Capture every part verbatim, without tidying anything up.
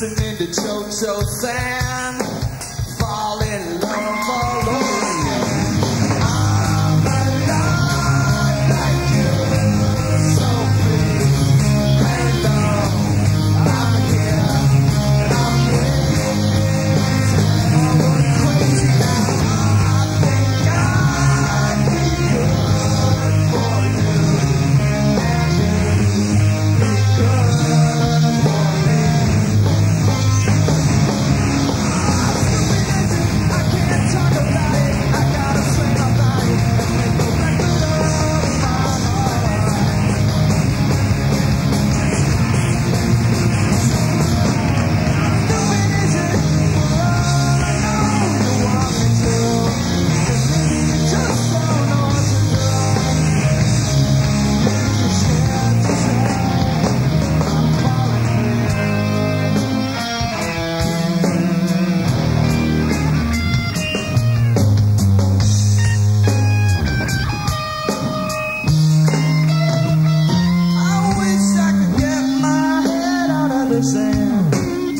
listening to Cho-Cho Sam. Fall in love, fall in love.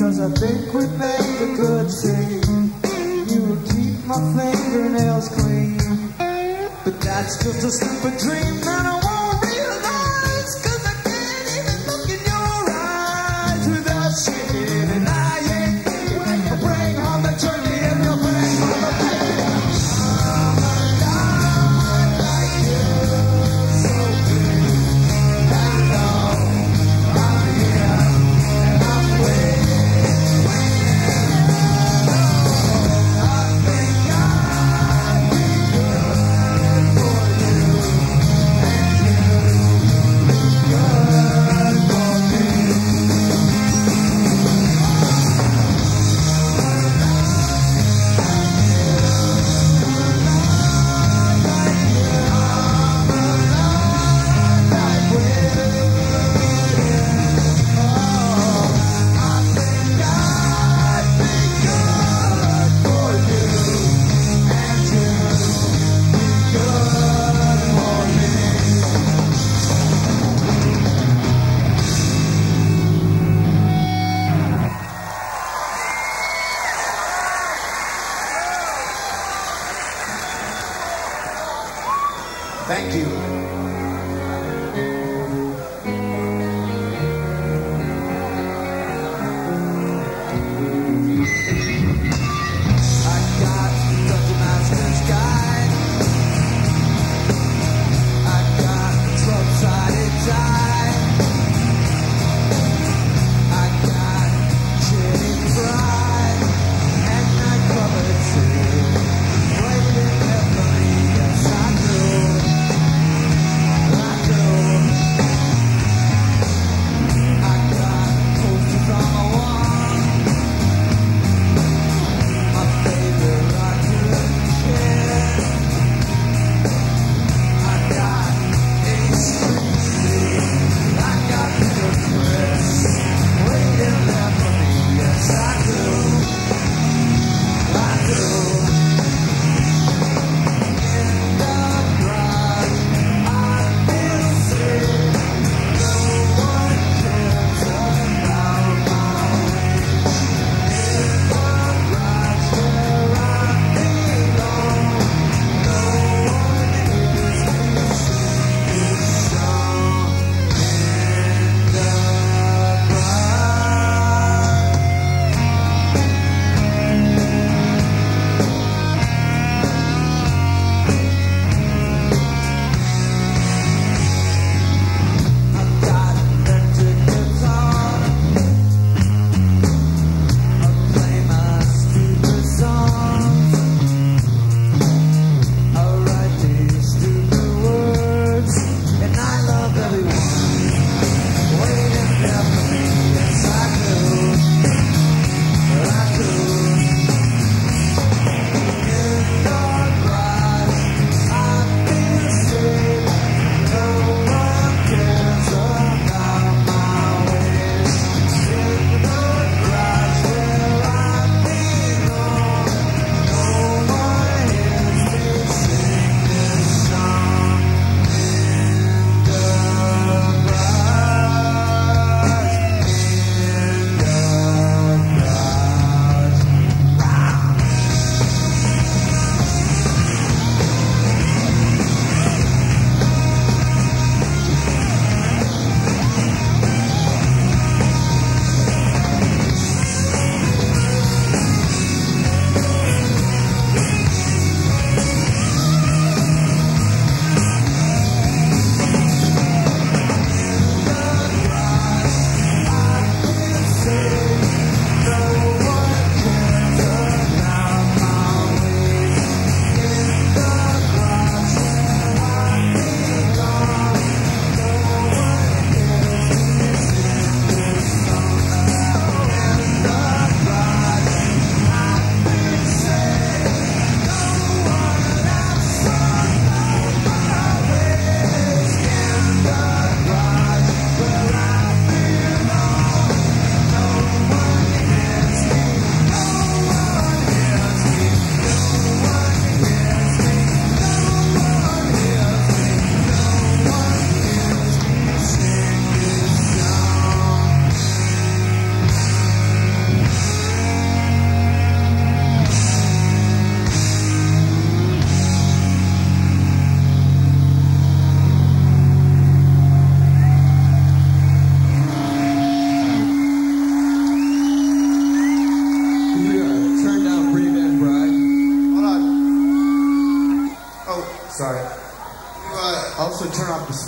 Cause I think we made a good team. You will keep my fingernails clean, but that's just a stupid dream that I won't realize. Cause I can't even look in your eyes without shit. And I ain't thinking when you bring home the turkey and you'll bring home the pig. I'm alive like you, so good. And all I'm here and I'm with. Thank you.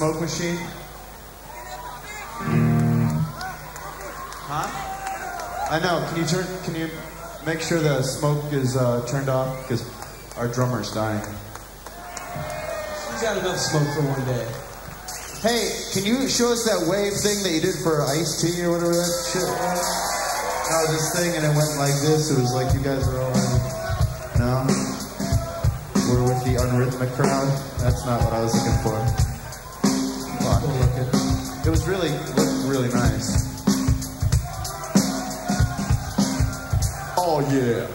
smoke machine? Huh? I know. Can you turn? Can you make sure the smoke is uh, turned off? Because our drummer's dying. She's got enough smoke for one day. Hey, can you show us that wave thing that you did for Ice T or whatever that shit was? No, this thing, and it went like this. It was like you guys were all in. No? We're with the unrhythmic crowd. That's not what I was looking for. Fuck. It was really, it looked really nice. Oh, yeah.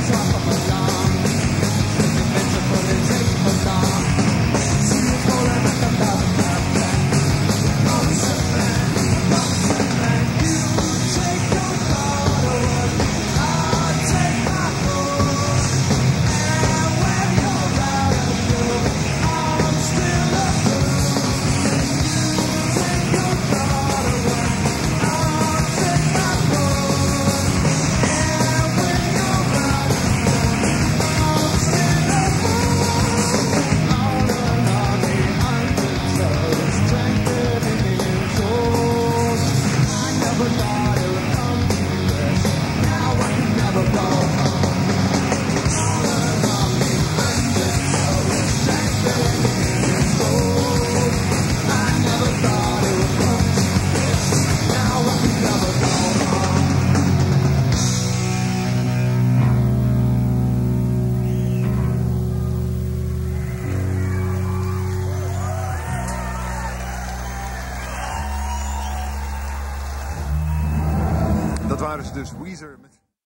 Drop of a dime. artist, this Weezer.